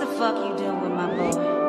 the fuck you doing with my boy?